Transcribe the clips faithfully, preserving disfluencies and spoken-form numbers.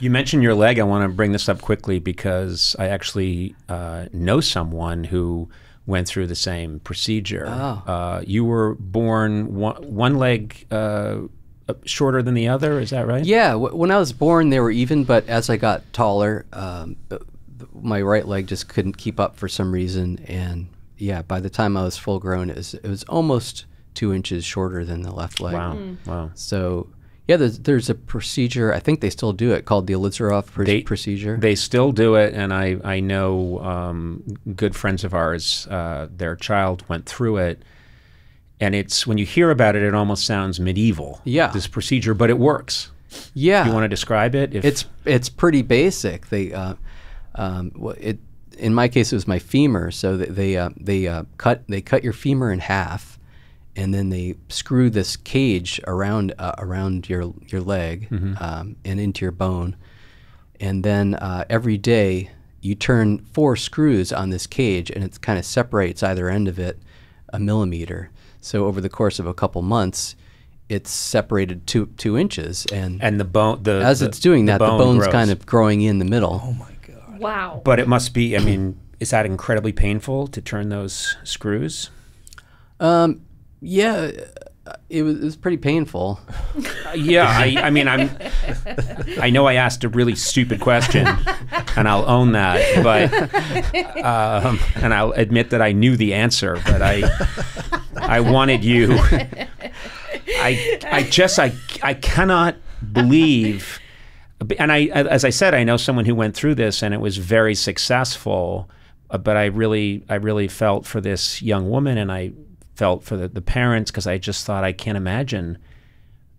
You mentioned your leg. I want to bring this up quickly because I actually uh, know someone who went through the same procedure. Oh. Uh, you were born one, one leg uh, shorter than the other, is that right? Yeah, w when I was born they were even, but as I got taller, um, my right leg just couldn't keep up for some reason, and yeah, by the time I was full grown, it was, it was almost two inches shorter than the left leg. Wow, mm. wow. So yeah, there's, there's a procedure, I think they still do it, called the Ilizarov pr they, procedure. They still do it, and I, I know um, good friends of ours, uh, their child went through it, and it's, when you hear about it, it almost sounds medieval, yeah. this procedure, but it works. Yeah. You want to describe it? If it's, it's pretty basic. They, uh, um, it, in my case, it was my femur, so they, they, uh, they, uh, cut, they cut your femur in half, and then they screw this cage around uh, around your your leg mm-hmm. um, and into your bone, and then uh, every day you turn four screws on this cage, and it kind of separates either end of it a millimeter. So over the course of a couple months, it's separated two two inches, and and the bone the as the, it's doing that the, bone the bone's grows. kind of growing in the middle. Oh my God! Wow! But it must be. I mean, is that incredibly painful to turn those screws? Um. Yeah, it was, it was pretty painful. Yeah, I, I mean, I'm, I know I asked a really stupid question, and I'll own that, but, um, and I'll admit that I knew the answer, but I, I wanted you, I, I just, I, I cannot believe, and I, as I said, I know someone who went through this, and it was very successful, but I really, I really felt for this young woman, and I felt for the, the parents, because I just thought, I can't imagine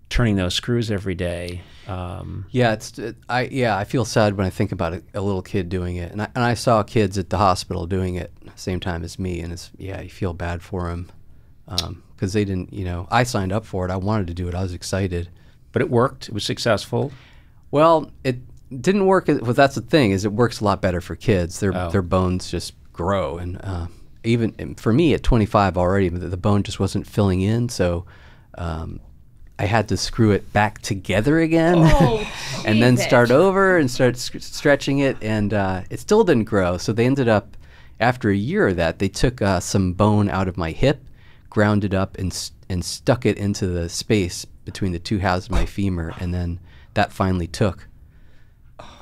turning those screws every day. Um, yeah, it's it, I yeah I feel sad when I think about a, a little kid doing it, and I, and I saw kids at the hospital doing it same time as me, and it's yeah you feel bad for them because um, they didn't you know I signed up for it, I wanted to do it, I was excited, but it worked, it was successful. Well, it didn't work. Well, that's the thing, is it works a lot better for kids. Their oh. their bones just grow, and. Uh, Even for me at twenty-five already, the bone just wasn't filling in, so um, I had to screw it back together again, oh, and then start over and start stretching it, and uh, it still didn't grow. So they ended up, after a year of that, they took uh, some bone out of my hip, ground it up, and st and stuck it into the space between the two halves of my femur, and then that finally took.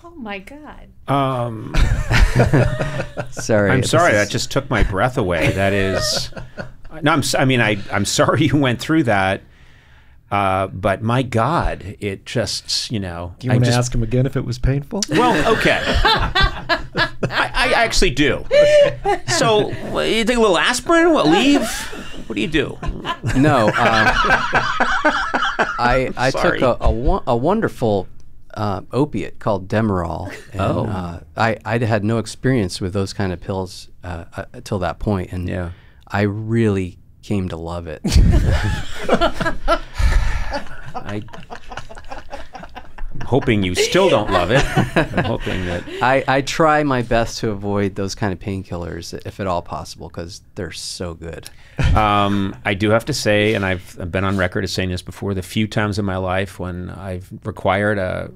Oh my God. Um, sorry. I'm sorry. Is... That just took my breath away. That is, no, I'm, I mean, I, I'm sorry you went through that, uh, but my God, it just, you know. Do you want to just... ask him again if it was painful? Well, okay. I, I actually do. So what, you take a little aspirin, what, leave? What do you do? No. Um, I, I took a, a, a wonderful Uh, opiate called Demerol. And, oh. uh, I I had no experience with those kind of pills uh, uh, till that point, and yeah. I really came to love it. I, I'm hoping you still don't love it. I'm hoping that I I try my best to avoid those kind of painkillers if at all possible, because they're so good. Um, I do have to say, and I've, I've been on record as saying this before, the few times in my life when I've required a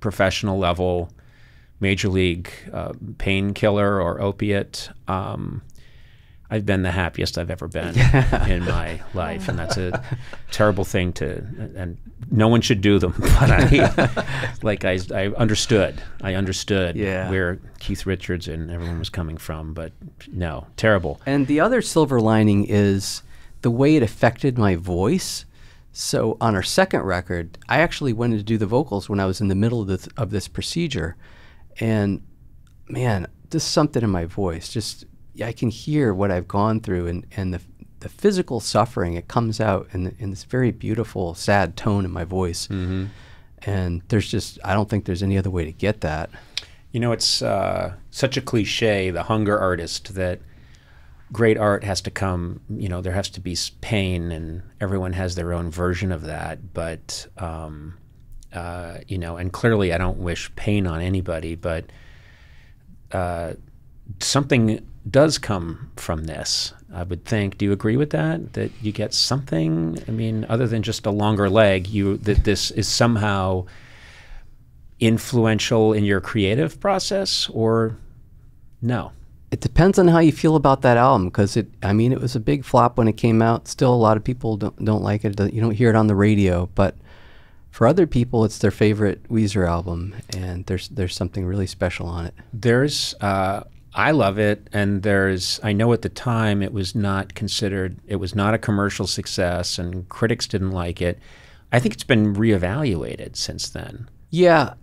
professional level major league uh, painkiller or opiate, um, I've been the happiest I've ever been yeah. in my life, and that's a terrible thing to, and no one should do them, but I like I, I understood I understood yeah. where Keith Richards and everyone was coming from, but no, terrible. And the other silver lining is the way it affected my voice. So on our second record, I actually went to do the vocals when I was in the middle of this, of this procedure, and man, just something in my voice, just I can hear what I've gone through, and, and the, the physical suffering, it comes out in, in this very beautiful, sad tone in my voice. Mm-hmm. And there's just, I don't think there's any other way to get that. You know, it's uh, such a cliche, the hunger artist, that great art has to come, you know, there has to be pain, and everyone has their own version of that. But, um, uh, you know, and clearly I don't wish pain on anybody, but uh, something does come from this, I would think. Do you agree with that? That you get something? I mean, other than just a longer leg, you that this is somehow influential in your creative process, or no? It depends on how you feel about that album, because it, I mean, it was a big flop when it came out. Still, a lot of people don't, don't like it. You don't hear it on the radio, but for other people, it's their favorite Weezer album, and there's there's something really special on it. There's, uh, I love it, and there's, I know at the time it was not considered, it was not a commercial success, and critics didn't like it. I think it's been reevaluated since then. Yeah.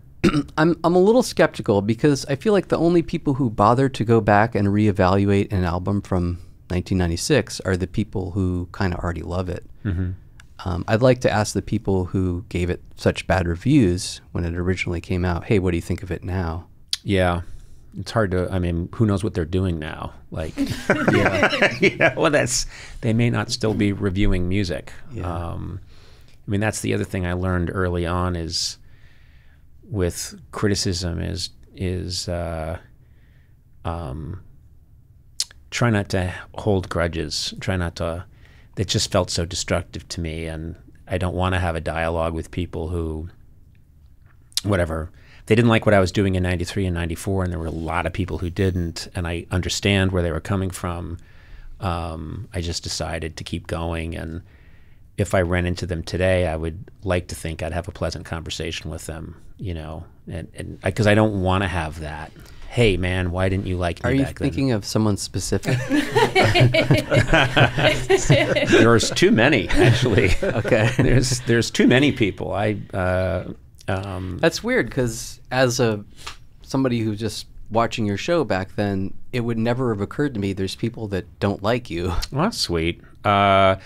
I'm, I'm a little skeptical because I feel like the only people who bother to go back and reevaluate an album from nineteen ninety-six are the people who kind of already love it. Mm-hmm. um, I'd like to ask the people who gave it such bad reviews when it originally came out, hey, what do you think of it now? Yeah, it's hard to, I mean, who knows what they're doing now? Like, yeah. yeah, well, that's, they may not still be reviewing music. Yeah. Um, I mean, that's the other thing I learned early on is, with criticism is is uh, um, try not to hold grudges. Try not to. It just felt so destructive to me, and I don't want to have a dialogue with people who, whatever, they didn't like what I was doing in ninety-three and ninety-four, and there were a lot of people who didn't, and I understand where they were coming from. Um, I just decided to keep going, and if I ran into them today, I would like to think I'd have a pleasant conversation with them, you know, and and because I, I don't want to have that. Hey, man, why didn't you like me? Are you back thinking then? Of someone specific? There's too many, actually. Okay, there's there's too many people. I uh, um, that's weird because as a somebody who just watching your show back then, it would never have occurred to me. There's people that don't like you. Well, that's sweet. Uh,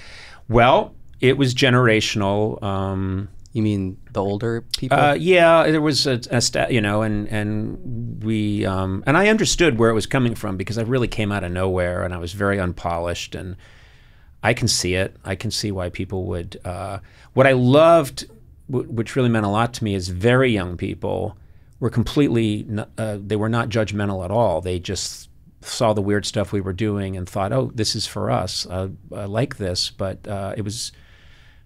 well. It was generational. Um, you mean the older people? Uh, yeah, there was a, a st you know, and and we um, and I understood where it was coming from because I really came out of nowhere and I was very unpolished, and I can see it. I can see why people would. Uh, what I loved, w which really meant a lot to me, is very young people were completely. N uh, they were not judgmental at all. They just saw the weird stuff we were doing and thought, oh, this is for us. Uh, I like this, but uh, it was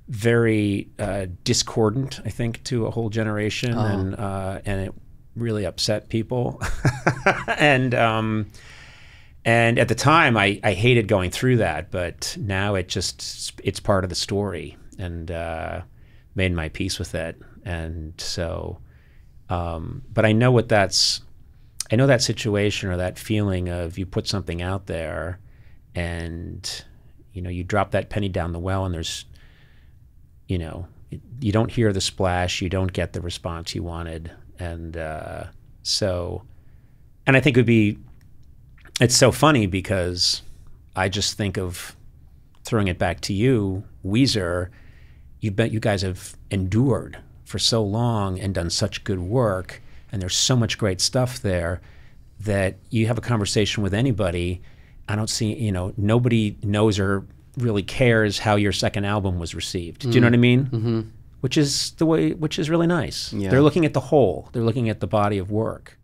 very uh, discordant, I think, to a whole generation, oh. and uh, and it really upset people. and um, and at the time, I I hated going through that, but now it just it's part of the story, and uh, made my peace with it. And so, um, but I know what that's. I know that situation or that feeling of you put something out there, and you know you drop that penny down the well, and there's. You know, you don't hear the splash, you don't get the response you wanted. And uh, so, and I think it would be, it's so funny because I just think of throwing it back to you, Weezer, you bet you guys have endured for so long and done such good work, and there's so much great stuff there that you have a conversation with anybody, I don't see, you know, nobody knows or really cares how your second album was received. Do you mm. know what I mean? Mm-hmm. Which is the way, which is really nice. Yeah. They're looking at the whole. They're looking at the body of work.